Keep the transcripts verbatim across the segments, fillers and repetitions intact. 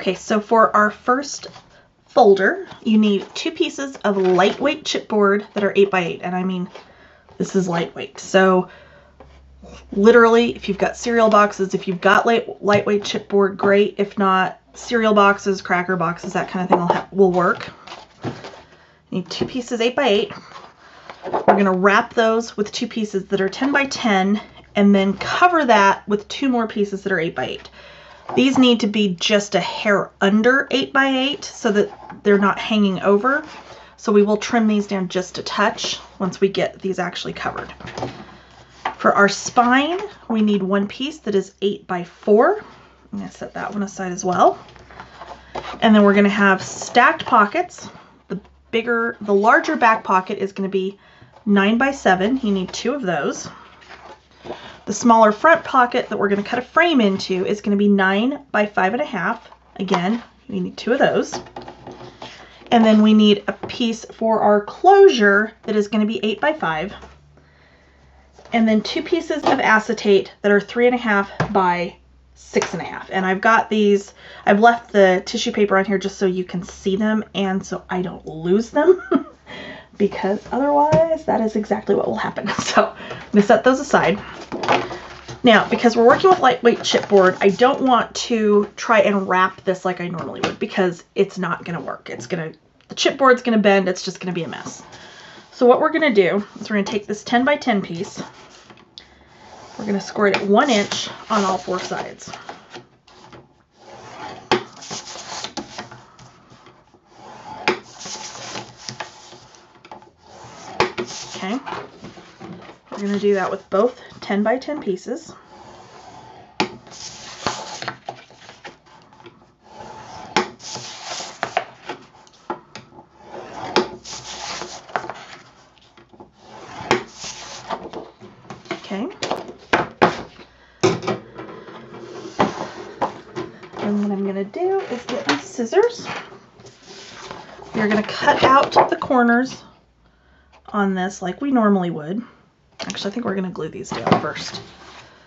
Okay, so for our first folder, you need two pieces of lightweight chipboard that are eight by eight, and I mean, this is lightweight. So literally, if you've got cereal boxes, if you've got light, lightweight chipboard, great. If not, cereal boxes, cracker boxes, that kind of thing will, will work. You need two pieces eight by eight. We're going to wrap those with two pieces that are ten by ten, and then cover that with two more pieces that are eight by eight. These need to be just a hair under eight by eight so that they're not hanging over. So we will trim these down just a touch once we get these actually covered. For our spine, we need one piece that is eight by four. I'm going to set that one aside as well. And then we're going to have stacked pockets. The bigger, the larger back pocket is going to be nine by seven. You need two of those. The smaller front pocket that we're going to cut a frame into is going to be nine by five and a half. Again, we need two of those. And then we need a piece for our closure that is going to be eight by five. And then two pieces of acetate that are three and a half by six and a half. And I've got these, I've left the tissue paper on here just so you can see them and so I don't lose them because otherwise that is exactly what will happen. So I'm going to set those aside. Now, because we're working with lightweight chipboard, I don't want to try and wrap this like I normally would because it's not going to work. It's going to, the chipboard's going to bend. It's just going to be a mess. So what we're going to do is we're going to take this ten by ten piece. We're going to score it at one inch on all four sides. Okay. We're going to do that with both ten by ten pieces. Okay. And what I'm going to do is get my scissors. We're going to cut out the corners on this like we normally would. Actually, I think we're going to glue these down first.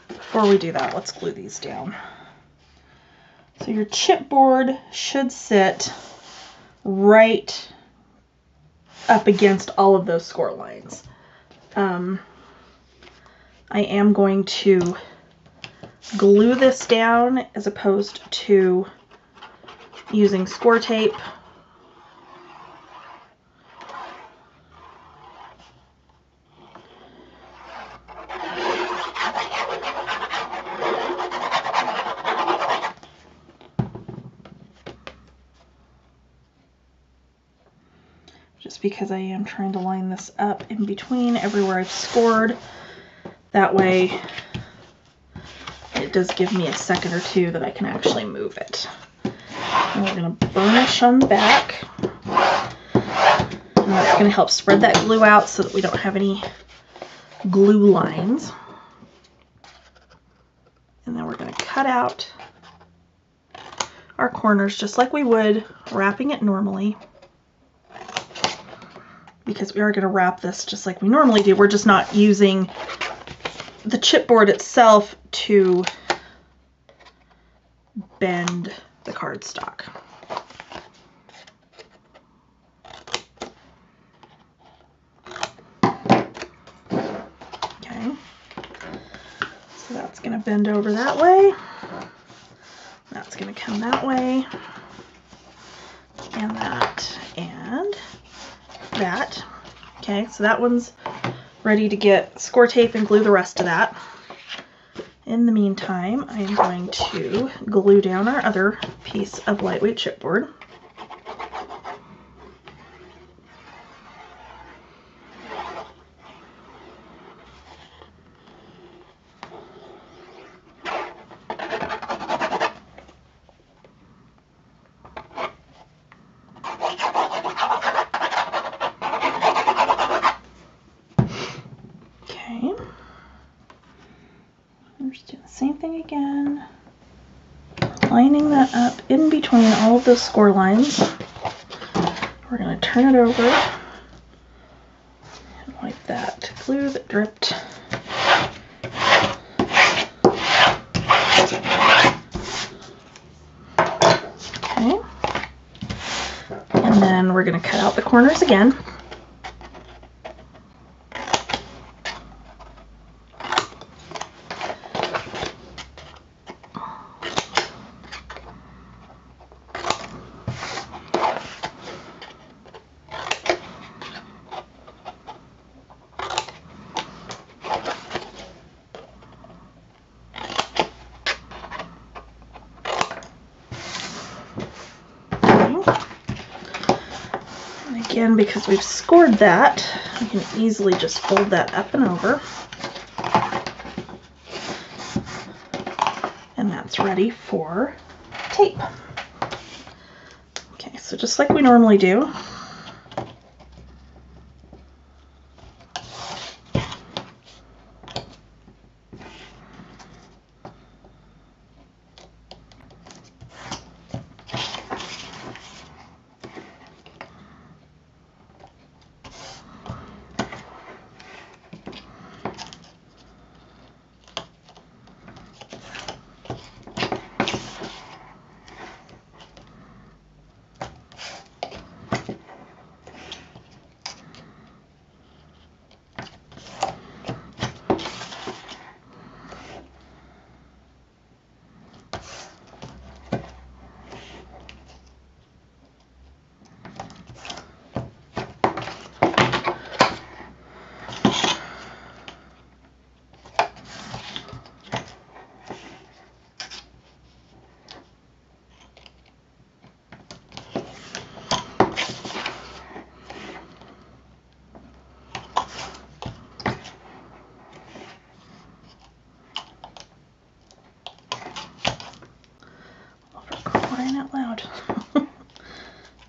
Before we do that, let's glue these down. So your chipboard should sit right up against all of those score lines. Um, I am going to glue this down as opposed to using score tape. Just because I am trying to line this up in between everywhere I've scored. That way it does give me a second or two that I can actually move it. And we're going to burnish on the back. And that's going to help spread that glue out so that we don't have any glue lines. And then we're going to cut out our corners just like we would, wrapping it normally. Because we are going to wrap this just like we normally do. We're just not using the chipboard itself to bend the cardstock. Okay. So that's going to bend over that way. That's going to come that way. And that. And that. Okay, so that one's ready to get score tape and glue the rest of that. In the meantime, I am going to glue down our other piece of lightweight chipboard. Again, lining that up in between all of those score lines. We're going to turn it over and wipe that glue that dripped. Okay. And then we're going to cut out the corners again. Again, because we've scored that, we can easily just fold that up and over. And that's ready for tape. Okay, so just like we normally do, out loud. I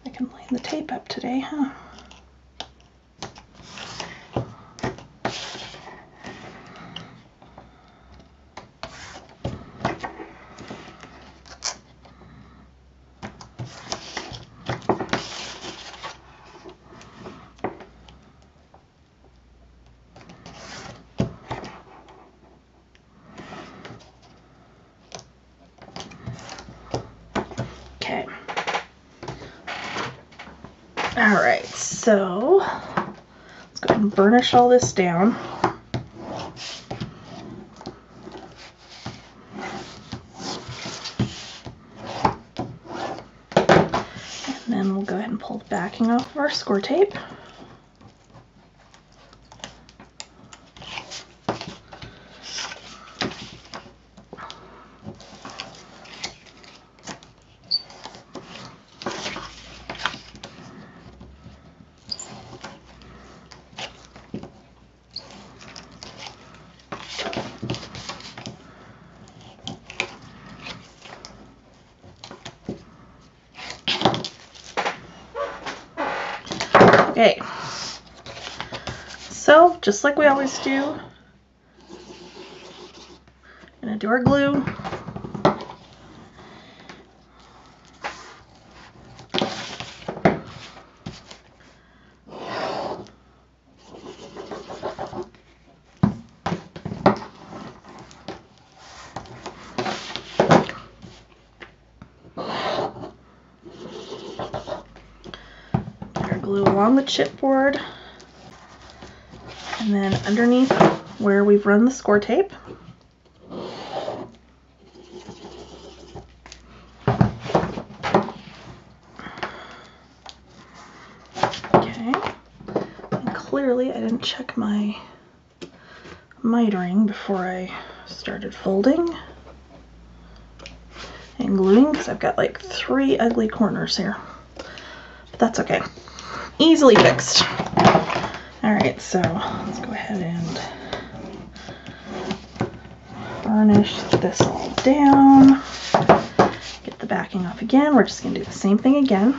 can line the tape up today, huh? Alright, so let's go ahead and burnish all this down. And then we'll go ahead and pull the backing off of our score tape. Okay, so just like we always do, I'm gonna do our glue. Glue along the chipboard and then underneath where we've run the score tape. Okay, and clearly I didn't check my mitering before I started folding and gluing because I've got like three ugly corners here, but that's okay. Easily fixed. Alright, so let's go ahead and burnish this all down. Get the backing off again. We're just going to do the same thing again.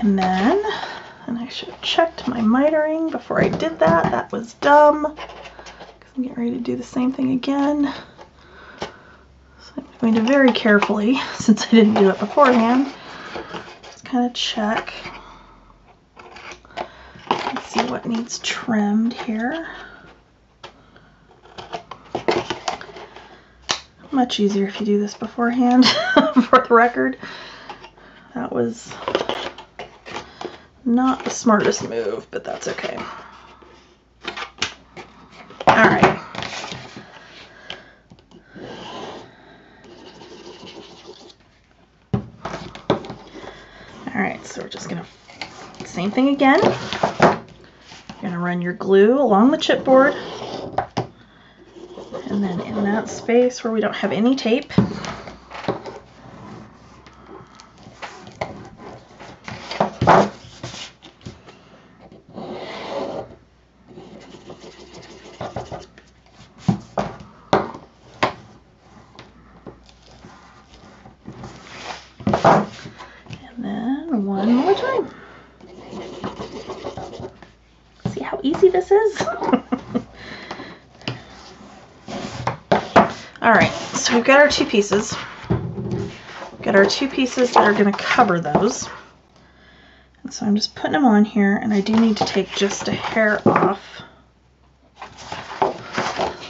And then, and I should have checked my mitering before I did that. That was dumb, because I'm getting ready to do the same thing again. So I'm going to very carefully, since I didn't do it beforehand, just kind of check and see what needs trimmed here. Much easier if you do this beforehand, for the record. That was not the smartest move, but that's okay. All right. All right, so we're just gonna, same thing again. You're gonna run your glue along the chipboard, and then in that space where we don't have any tape, we've got our two pieces. We've got our two pieces that are going to cover those. And so I'm just putting them on here, and I do need to take just a hair off.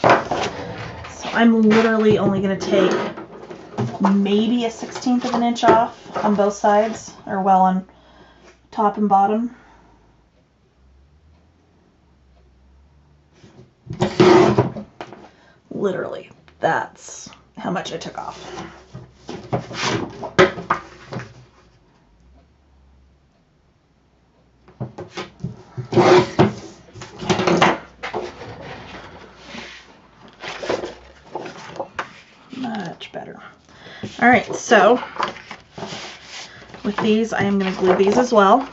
So I'm literally only going to take maybe a sixteenth of an inch off on both sides, or well, on top and bottom. Literally, that's how much I took off. Much better. All right, so with these, I am going to glue these as well.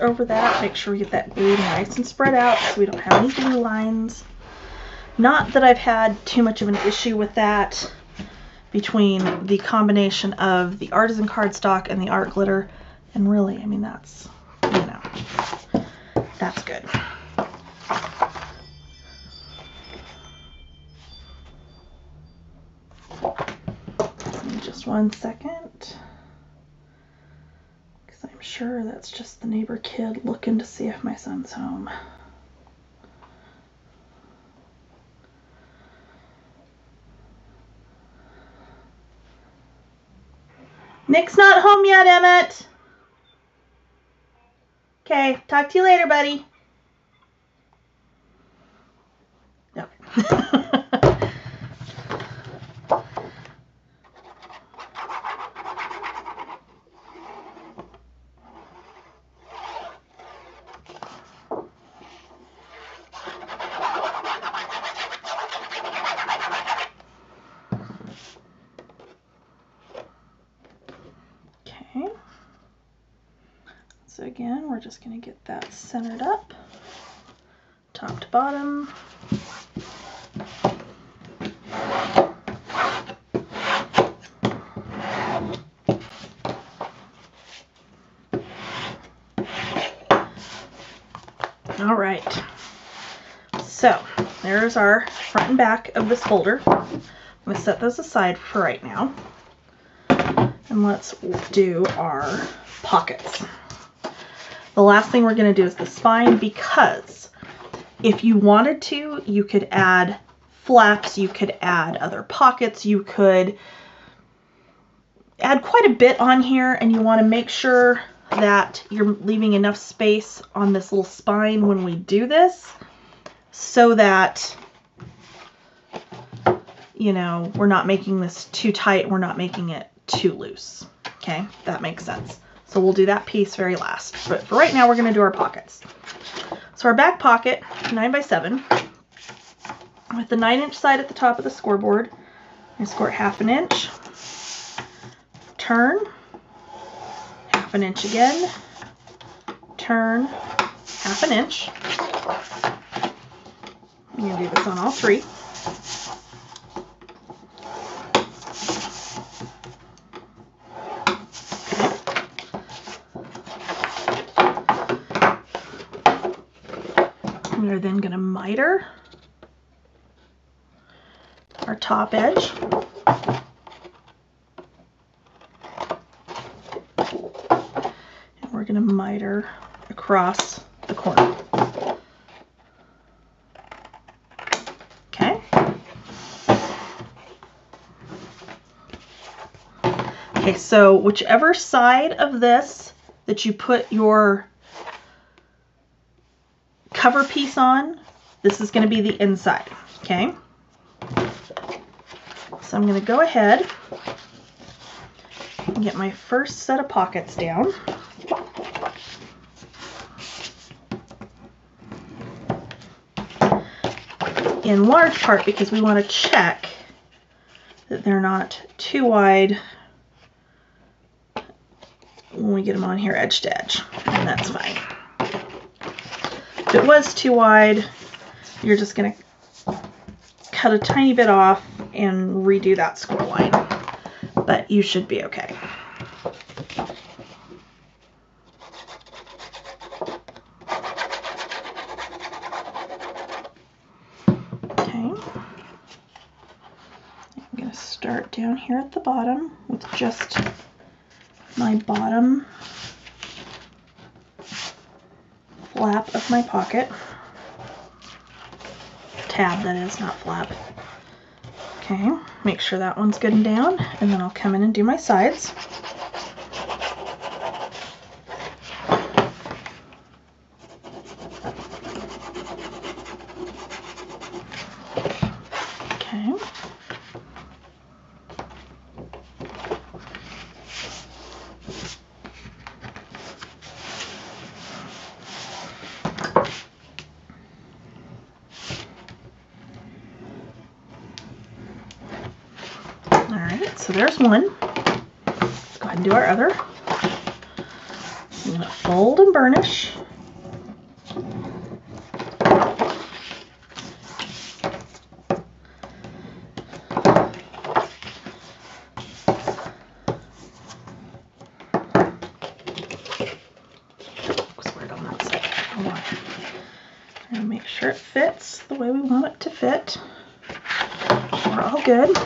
Over that, make sure we get that glue nice and spread out so we don't have any glue lines. Not that I've had too much of an issue with that between the combination of the artisan cardstock and the art glitter, and really, I mean, that's, you know, that's good. Just one second. Sure, that's just the neighbor kid looking to see if my son's home. Nick's not home yet, Emmett. Okay, talk to you later, buddy. No. We're just going to get that centered up, top to bottom. All right, so there's our front and back of this folder. I'm going to set those aside for right now, and let's do our pockets. The last thing we're going to do is the spine, because if you wanted to, you could add flaps, you could add other pockets, you could add quite a bit on here, and you want to make sure that you're leaving enough space on this little spine when we do this, so that, you know, we're not making this too tight, we're not making it too loose. Okay, that makes sense. So we'll do that piece very last. But for right now, we're going to do our pockets. So our back pocket, nine by seven, with the nine inch side at the top of the scoreboard. I score half an inch, turn, half an inch again, turn, half an inch. I'm going to do this on all three. We're then going to miter our top edge. And we're going to miter across the corner. Okay. Okay, so whichever side of this that you put your cover piece on, this is going to be the inside. Okay, so I'm going to go ahead and get my first set of pockets down. In large part because we want to check that they're not too wide when we get them on here edge to edge, and that's fine. If it was too wide, you're just going to cut a tiny bit off and redo that score line, but you should be okay. Okay, I'm going to start down here at the bottom with just my bottom flap of my pocket, tab that is, not flap. Okay, make sure that one's good and down, and then I'll come in and do my sides. Okay. So there's one. Let's go ahead and do our other. I'm going to fold and burnish. Looks weird on that side. Hold on. I'm going to make sure it fits the way we want it to fit. We're all good.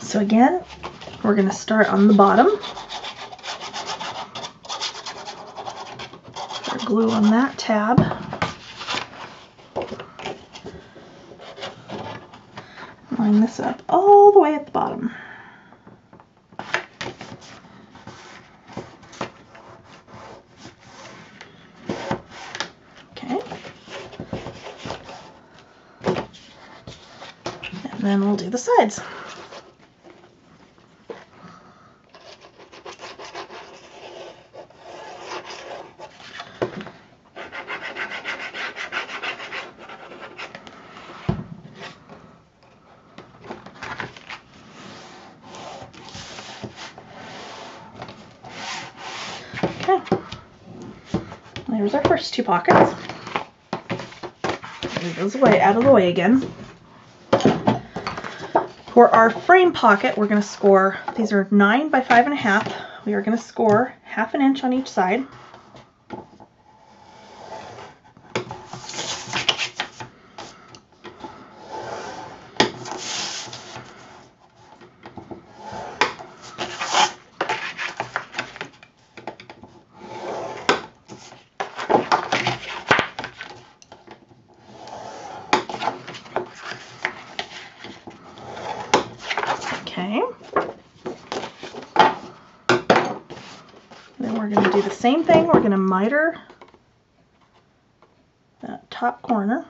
So again, we're going to start on the bottom. Put our glue on that tab. Line this up all the way at the bottom. Okay. And then we'll do the sides. There's our first two pockets. Move those away, out of the way again. For our frame pocket, we're going to score, these are nine by five and a half. We are going to score half an inch on each side. Same thing, we're going to miter that top corner,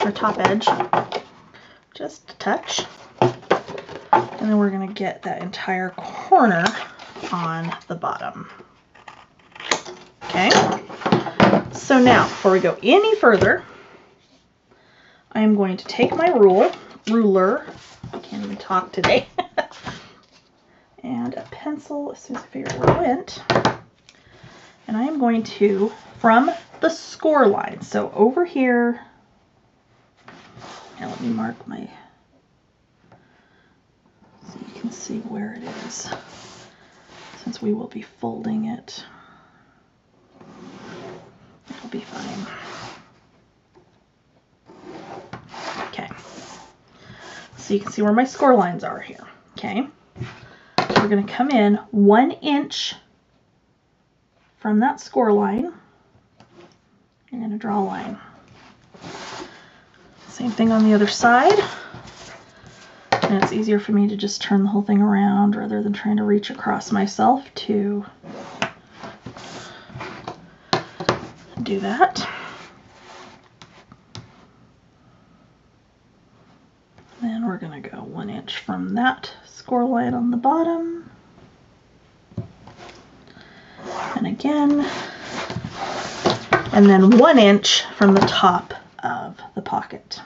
or top edge, just a touch, and And then we're going to get that entire corner on the bottom. Okay. So now, before we go any further, I am going to take my rule, ruler, I can't even talk today, and a pencil as soon as I figured out where it went. And I am going to, from the score line, so over here, now let me mark my, so you can see where it is, since we will be folding it. It'll be fine. Okay. So you can see where my score lines are here. Okay. So we're going to come in one inch from that score line. I'm going to draw a line. Same thing on the other side. And it's easier for me to just turn the whole thing around rather than trying to reach across myself to do that. Then we're going to go one inch from that score line on the bottom. And again, and then one inch from the top of the pocket.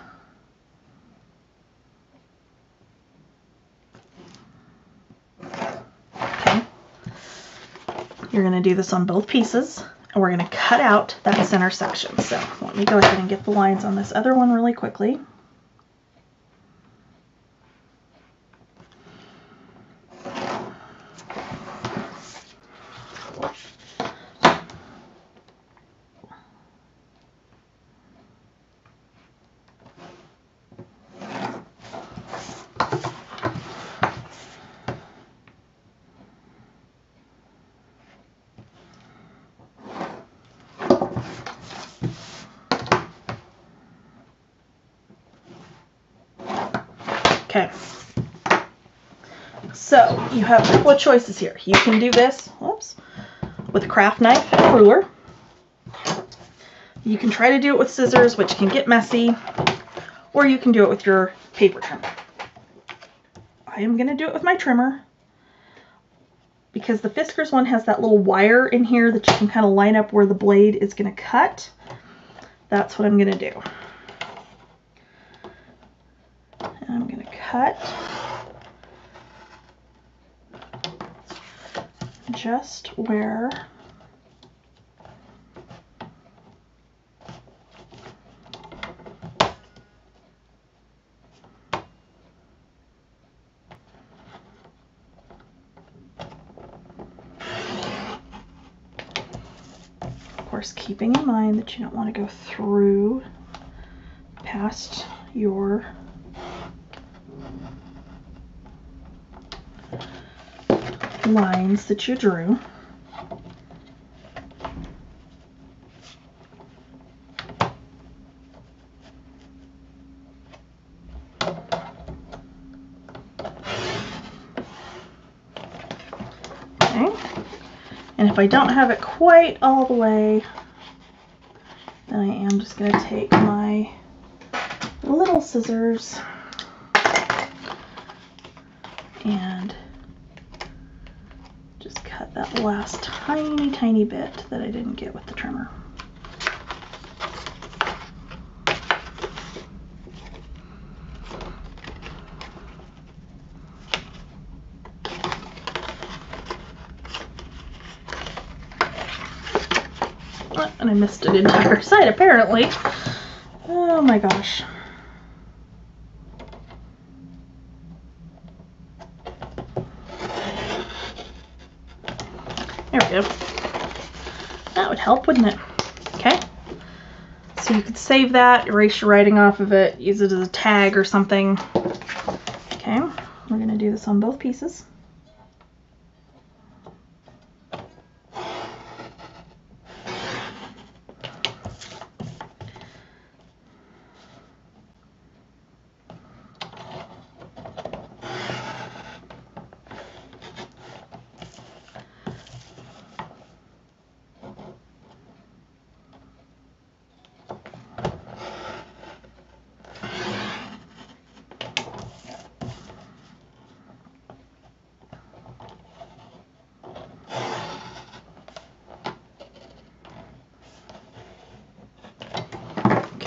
Okay. You're going to do this on both pieces. And we're going to cut out that center section. So let me go ahead and get the lines on this other one really quickly. Okay, so you have a couple of choices here. You can do this, whoops, with a craft knife and a ruler. You can try to do it with scissors, which can get messy, or you can do it with your paper trimmer. I am going to do it with my trimmer because the Fiskars one has that little wire in here that you can kind of line up where the blade is going to cut. That's what I'm going to do. I'm going to cut just where of course keeping in mind that you don't want to go through past your lines that you drew. Okay, and if I don't have it quite all the way, then I am just going to take my little scissors and that last tiny, tiny bit that I didn't get with the trimmer. Oh, and I missed an entire side apparently. Oh my gosh. That would help, wouldn't it? Okay. So you could save that, erase your writing off of it, use it as a tag or something. Okay. We're going to do this on both pieces.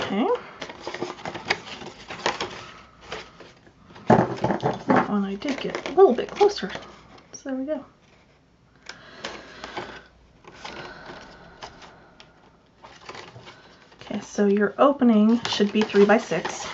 Okay. That one I did get a little bit closer. So there we go. Okay, so your opening should be three by six.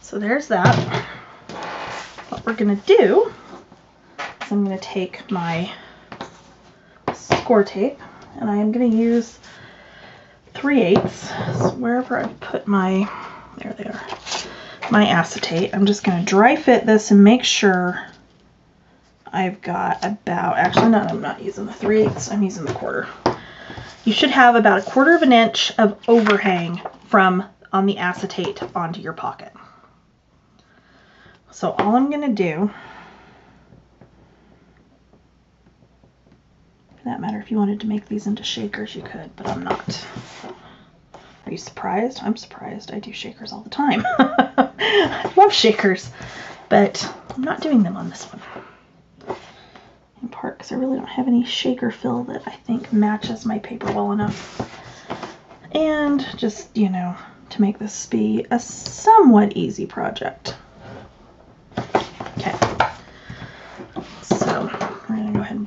So there's that. What we're going to do is I'm going to take my score tape and I am going to use three eighths. So wherever I put my, there they are, my acetate, I'm just going to dry fit this and make sure I've got about, actually no, I'm not using the three eighths, I'm using the quarter. You should have about a quarter of an inch of overhang from on the acetate onto your pocket. So all I'm going to do, for that matter, if you wanted to make these into shakers, you could, but I'm not. Are you surprised? I'm surprised. I do shakers all the time. I love shakers, but I'm not doing them on this one. In part because I really don't have any shaker fill that I think matches my paper well enough. And just, you know, to make this be a somewhat easy project.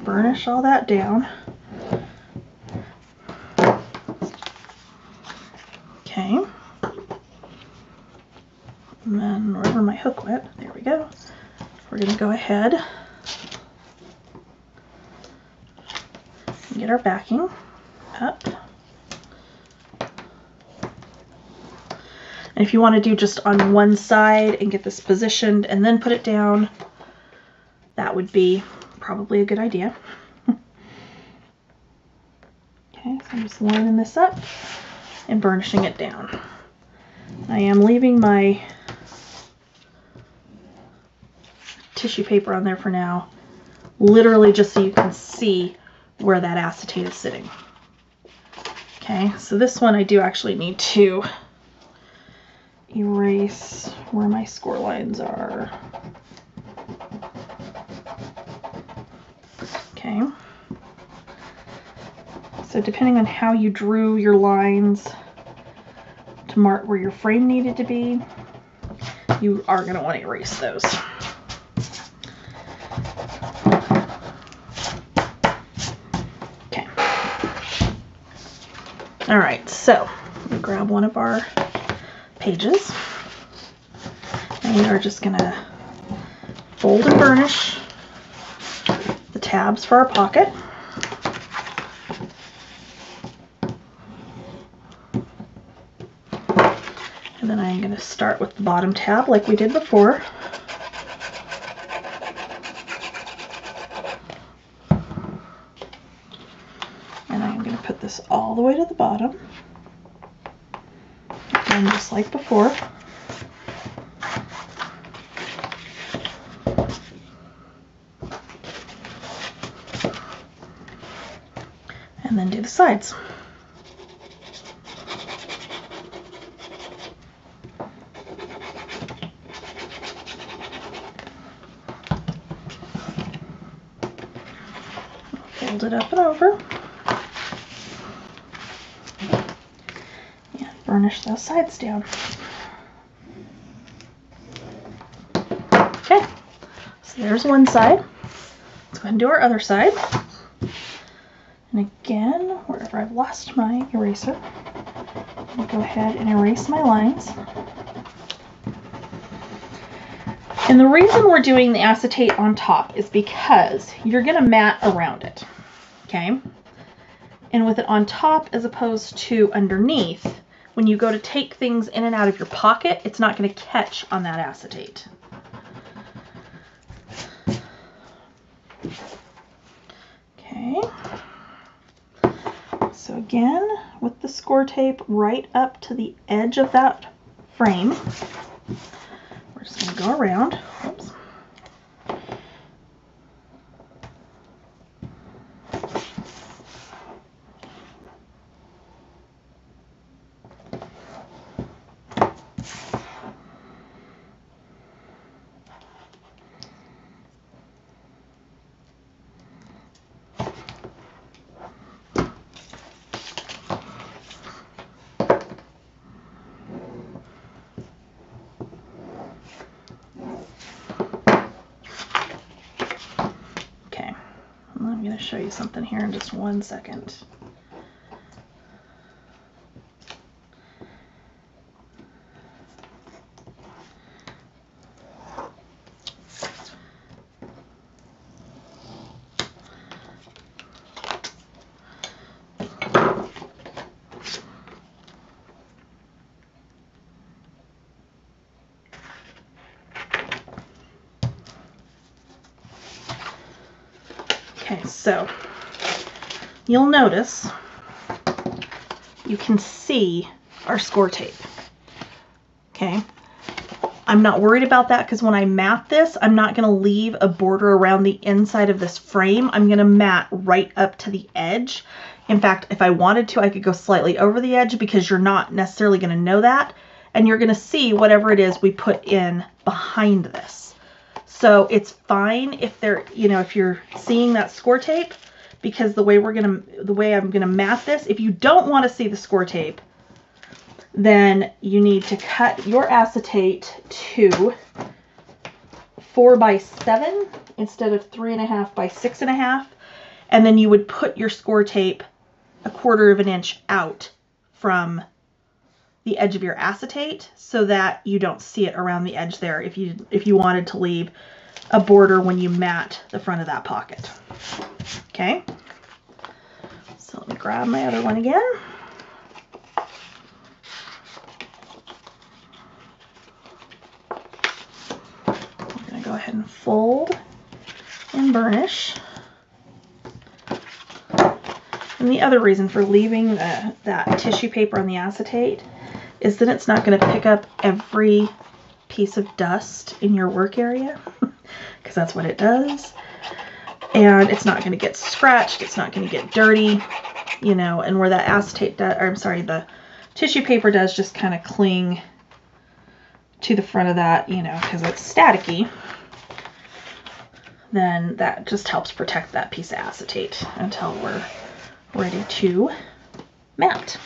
Burnish all that down. Okay. And then wherever my hook went, there we go. We're going to go ahead and get our backing up. And if you want to do just on one side and get this positioned and then put it down, that would be probably a good idea. Okay, so I'm just lining this up and burnishing it down. I am leaving my tissue paper on there for now, literally just so you can see where that acetate is sitting. Okay, so this one I do actually need to erase where my score lines are. Okay, so depending on how you drew your lines to mark where your frame needed to be, you are going to want to erase those. Okay. All right, so we'll grab one of our pages and we are just going to fold and burnish tabs for our pocket. And then I'm going to start with the bottom tab like we did before. And I'm going to put this all the way to the bottom. And just like before. And then do the sides. Fold it up and over. And burnish those sides down. Okay, so there's one side. Let's go ahead and do our other side. And again, wherever I've lost my eraser, I'm going to go ahead and erase my lines. And the reason we're doing the acetate on top is because you're going to mat around it, okay? And with it on top as opposed to underneath, when you go to take things in and out of your pocket, it's not going to catch on that acetate. Okay. So again, with the score tape right up to the edge of that frame, we're just going to go around. Oops. going to show you something here in just one second. Okay, so you'll notice you can see our score tape. Okay, I'm not worried about that because when I mat this, I'm not going to leave a border around the inside of this frame. I'm going to mat right up to the edge. In fact, if I wanted to, I could go slightly over the edge because you're not necessarily going to know that, and you're going to see whatever it is we put in behind this. So it's fine if they're, you know, if you're seeing that score tape, because the way we're going to, the way I'm going to mat this, if you don't want to see the score tape, then you need to cut your acetate to four by seven instead of three and a half by six and a half. And then you would put your score tape a quarter of an inch out from the edge of your acetate so that you don't see it around the edge there if you if you wanted to leave a border when you mat the front of that pocket. Okay, so let me grab my other one again. I'm gonna go ahead and fold and burnish. And the other reason for leaving the, that tissue paper on the acetate is that it's not going to pick up every piece of dust in your work area, because that's what it does. And it's not going to get scratched. It's not going to get dirty, you know, and where that acetate does, or I'm sorry, the tissue paper does just kind of cling to the front of that, you know, because it's staticky, then that just helps protect that piece of acetate until we're ready to mat.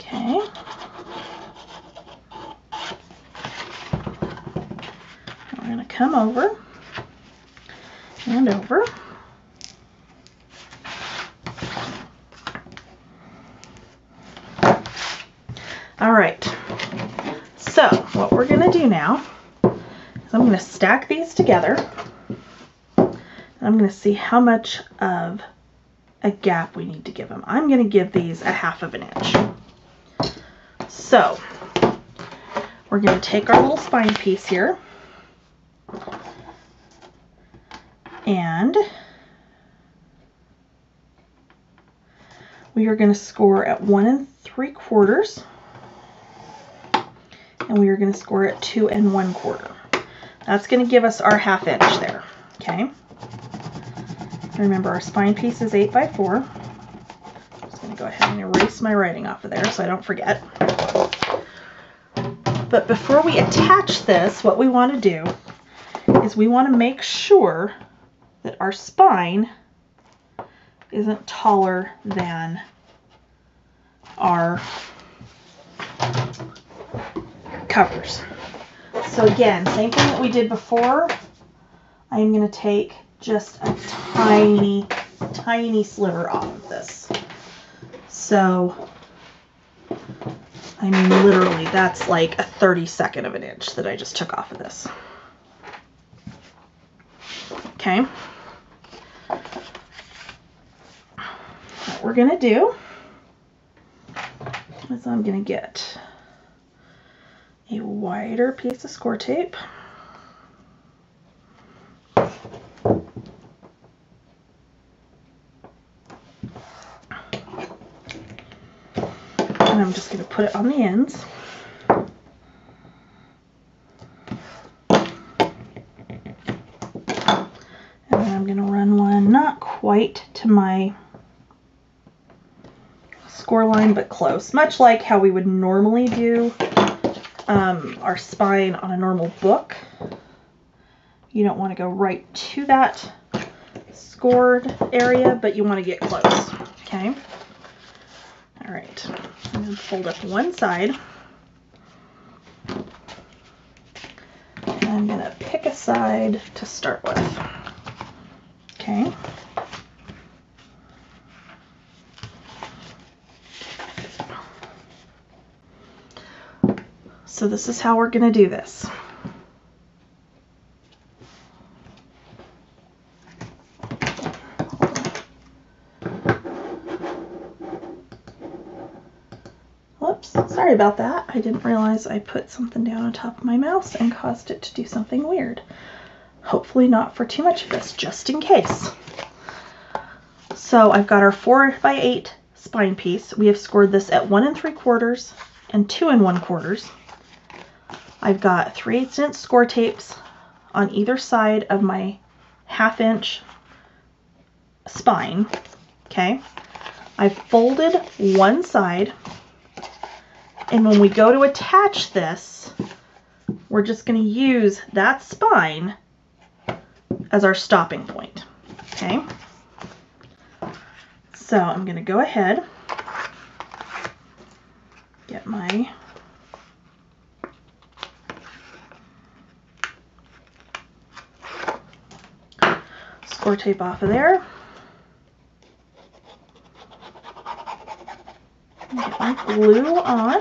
Okay. We're going to come over and over. All right. So what we're going to do now, I'm going to stack these together. I'm going to see how much of a gap we need to give them. I'm going to give these a half of an inch. So we're going to take our little spine piece here and we are going to score at one and three quarters and we are going to score at two and one quarter. That's going to give us our half inch there, okay? Remember, our spine piece is eight by four. I'm just going to go ahead and erase my writing off of there so I don't forget. But before we attach this, what we want to do is we want to make sure that our spine isn't taller than our covers. So again, same thing that we did before, I'm going to take just a tiny, tiny sliver off of this. So, I mean, literally, that's like a thirty-second of an inch that I just took off of this. Okay. What we're going to do is I'm going to get a wider piece of score tape. And I'm just going to put it on the ends. And then I'm going to run one not quite to my score line, but close. Much like how we would normally do Um, our spine on a normal book. You don't want to go right to that scored area, but you want to get close, okay? All right, I'm going to fold up one side. I'm going to pick a side to start with. Okay. So this is how we're going to do this. Sorry about that. I didn't realize I put something down on top of my mouse and caused it to do something weird. Hopefully not for too much of this, just in case. So I've got our four by eight spine piece. We have scored this at one and three quarters and two and one quarters. I've got three eighths inch score tapes on either side of my half inch spine. Okay. I've folded one side. And when we go to attach this, we're just going to use that spine as our stopping point. Okay. So I'm going to go ahead, get my score tape off of there. Get my glue on.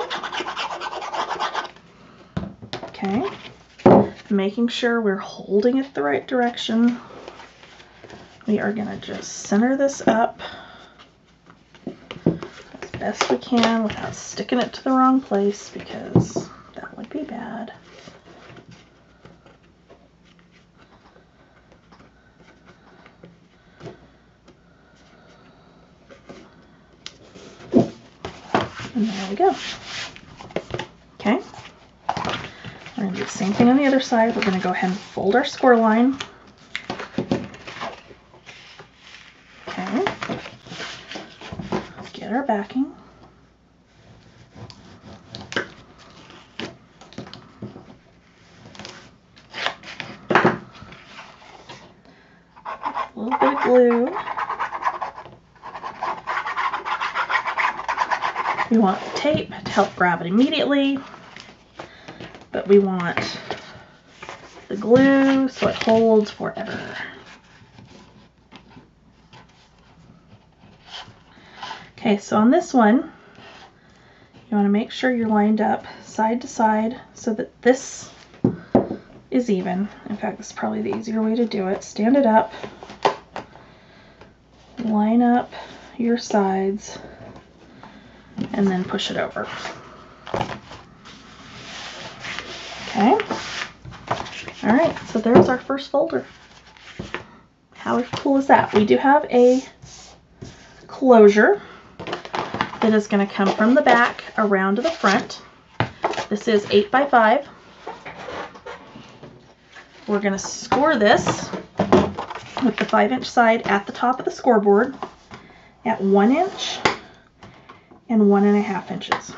Okay, making sure we're holding it the right direction. We are going to just center this up as best we can without sticking it to the wrong place, because that would be bad. And there we go. Okay. We're going to do the same thing on the other side. We're going to go ahead and fold our score line. Okay. Get our backing. A little bit of glue. We want tape to help grab it immediately, but we want the glue so it holds forever. Okay, so on this one, you want to make sure you're lined up side to side so that this is even. In fact, this is probably the easier way to do it. Stand it up, line up your sides, and then push it over. Okay. All right, so there's our first folder. How cool is that? We do have a closure that is going to come from the back around to the front. This is eight by five. We're going to score this with the five inch side at the top of the scoreboard at one inch. And one and a half inches.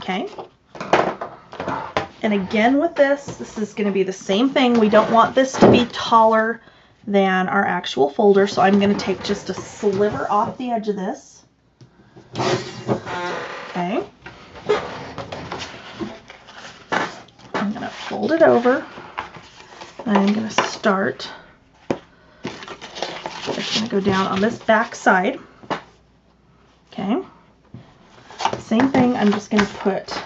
Okay. And again with this, this is going to be the same thing. We don't want this to be taller than our actual folder, so I'm going to take just a sliver off the edge of this. Okay. I'm going to fold it over. I'm going to start. I'm just going to go down on this back side. Okay. Same thing, I'm just going to put a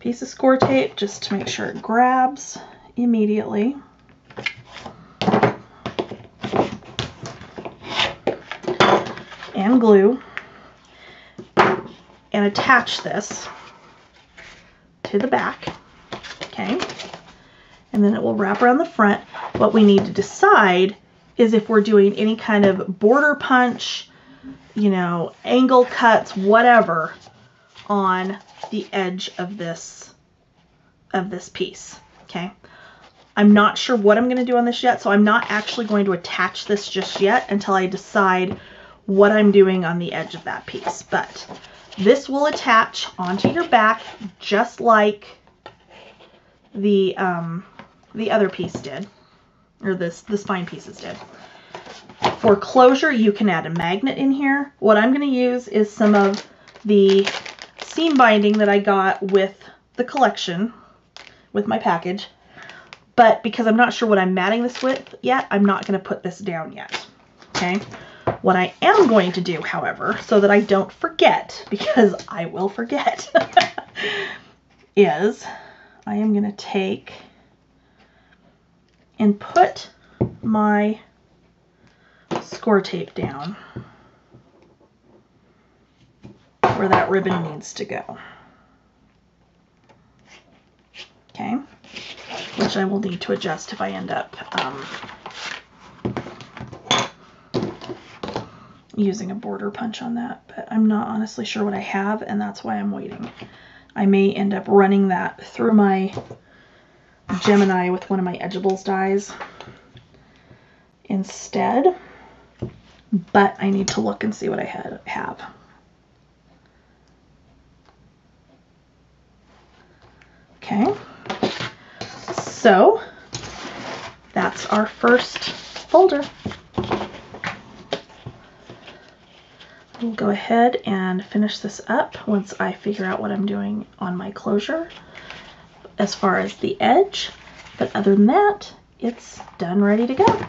piece of score tape just to make sure it grabs immediately. And glue. And attach this to the back. Okay. And then it will wrap around the front. What we need to decide is if we're doing any kind of border punch, you know, angle cuts, whatever, on the edge of this, of this piece. Okay. I'm not sure what I'm going to do on this yet, so I'm not actually going to attach this just yet until I decide what I'm doing on the edge of that piece. But this will attach onto your back just like the, um, the other piece did, or this, the spine pieces did. For closure, you can add a magnet in here. What I'm going to use is some of the seam binding that I got with the collection, with my package. but because I'm not sure what I'm matting this with yet, I'm not going to put this down yet. Okay. What I am going to do, however, so that I don't forget, because I will forget, is I am going to take and put my score tape down where that ribbon needs to go. Okay, which I will need to adjust if I end up um, using a border punch on that, but I'm not honestly sure what I have, and that's why I'm waiting. I may end up running that through my Gemini with one of my Edgibles dies instead, but I need to look and see what I had, have. Okay, so that's our first folder. We'll go ahead and finish this up once I figure out what I'm doing on my closure as far as the edge, but other than that, it's done, ready to go.